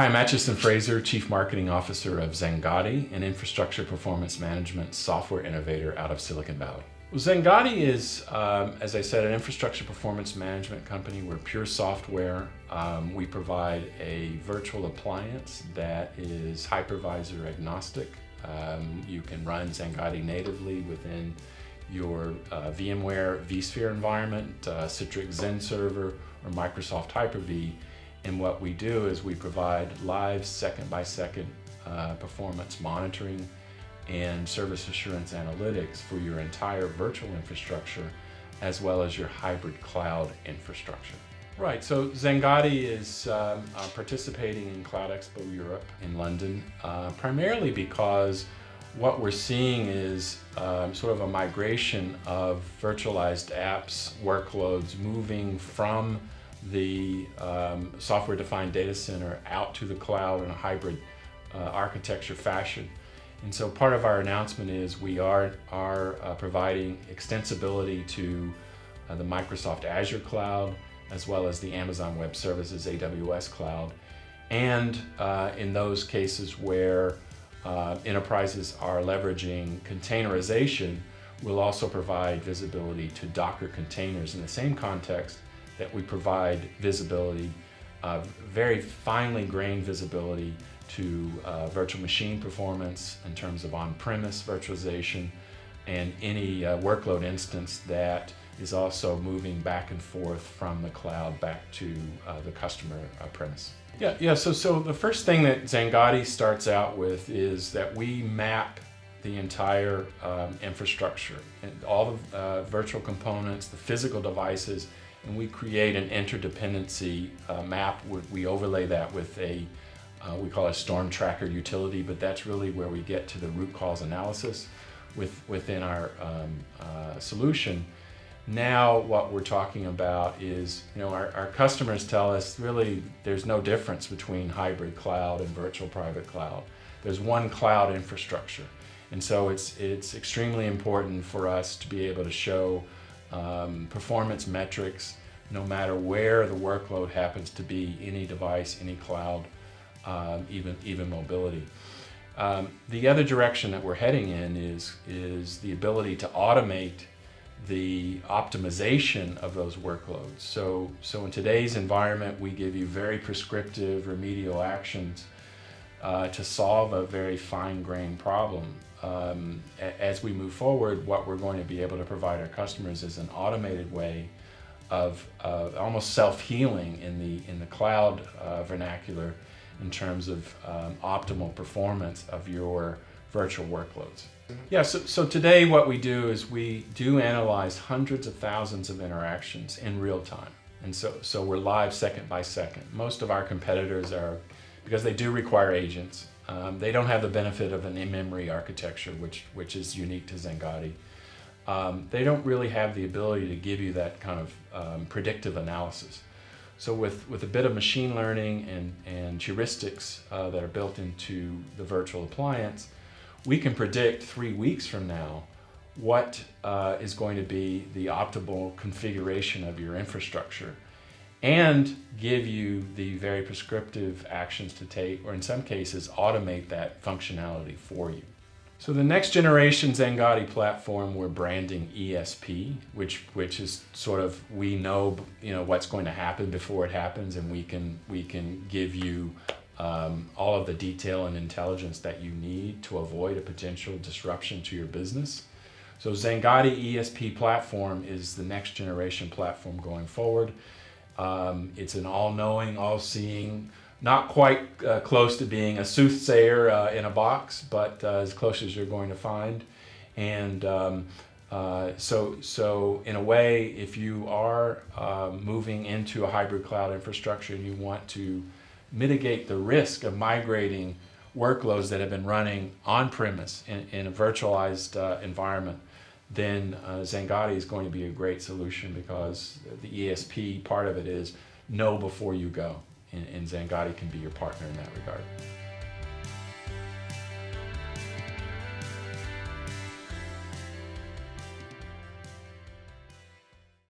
Hi, I'm Atchison Fraser, Chief Marketing Officer of Xangati, an infrastructure performance management software innovator out of Silicon Valley. Well, Xangati is, as I said, an infrastructure performance management company. We're pure software. We provide a virtual appliance that is hypervisor agnostic. You can run Xangati natively within your VMware vSphere environment, Citrix Zen Server, or Microsoft Hyper-V. And what we do is we provide live second-by-second performance monitoring and service assurance analytics for your entire virtual infrastructure as well as your hybrid cloud infrastructure. Right, so Xangati is participating in Cloud Expo Europe in London primarily because what we're seeing is sort of a migration of virtualized apps, workloads moving from the software-defined data center out to the cloud in a hybrid architecture fashion. And so part of our announcement is we are providing extensibility to the Microsoft Azure cloud, as well as the Amazon Web Services, AWS cloud. And in those cases where enterprises are leveraging containerization, we'll also provide visibility to Docker containers in the same context that we provide visibility, very finely grained visibility to virtual machine performance in terms of on-premise virtualization and any workload instance that is also moving back and forth from the cloud back to the customer premise. So the first thing that Xangati starts out with is that we map the entire infrastructure and all the virtual components, the physical devices, and we create an interdependency map. We overlay that with a we call it a storm tracker utility, but that's really where we get to the root cause analysis within our solution. Now what we're talking about is, you know, our customers tell us really there's no difference between hybrid cloud and virtual private cloud. There's one cloud infrastructure. And so it's extremely important for us to be able to show performance metrics no matter where the workload happens to be, any device, any cloud, even mobility. The other direction that we're heading in is the ability to automate the optimization of those workloads. So in today's environment, we give you very prescriptive remedial actions to solve a very fine-grained problem. As we move forward, what we're going to be able to provide our customers is an automated way of almost self-healing in the cloud vernacular in terms of optimal performance of your virtual workloads. Yeah, so today what we do is we do analyze hundreds of thousands of interactions in real time. And so we're live second by second. Most of our competitors are, because they do require agents, they don't have the benefit of an in-memory architecture, which is unique to Xangati. They don't really have the ability to give you that kind of predictive analysis. So with a bit of machine learning and heuristics that are built into the virtual appliance, we can predict 3 weeks from now what is going to be the optimal configuration of your infrastructure and give you the very prescriptive actions to take, or in some cases, automate that functionality for you. So the next generation Xangati platform, we're branding ESP, which is sort of, we know, you know, what's going to happen before it happens, and we can give you all of the detail and intelligence that you need to avoid a potential disruption to your business. So Xangati ESP platform is the next generation platform going forward. It's an all-knowing, all-seeing, not quite close to being a soothsayer in a box, but as close as you're going to find. And so in a way, if you are moving into a hybrid cloud infrastructure and you want to mitigate the risk of migrating workloads that have been running on-premise in a virtualized environment, then Xangati is going to be a great solution, because the ESP part of it is know before you go. And Xangati can be your partner in that regard.